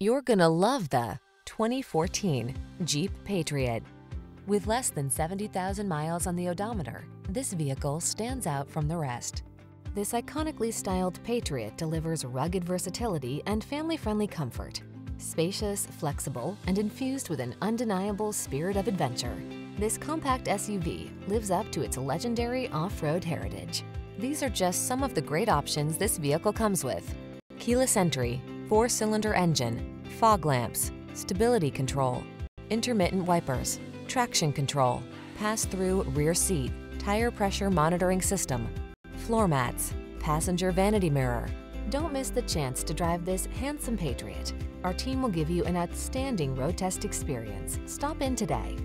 You're gonna love the 2014 Jeep Patriot. With less than 70,000 miles on the odometer, this vehicle stands out from the rest. This iconically styled Patriot delivers rugged versatility and family-friendly comfort. Spacious, flexible, and infused with an undeniable spirit of adventure, this compact SUV lives up to its legendary off-road heritage. These are just some of the great options this vehicle comes with: keyless entry, 4-cylinder engine, fog lamps, stability control, intermittent wipers, traction control, pass-through rear seat, tire pressure monitoring system, floor mats, passenger vanity mirror. Don't miss the chance to drive this handsome Patriot. Our team will give you an outstanding road test experience. Stop in today.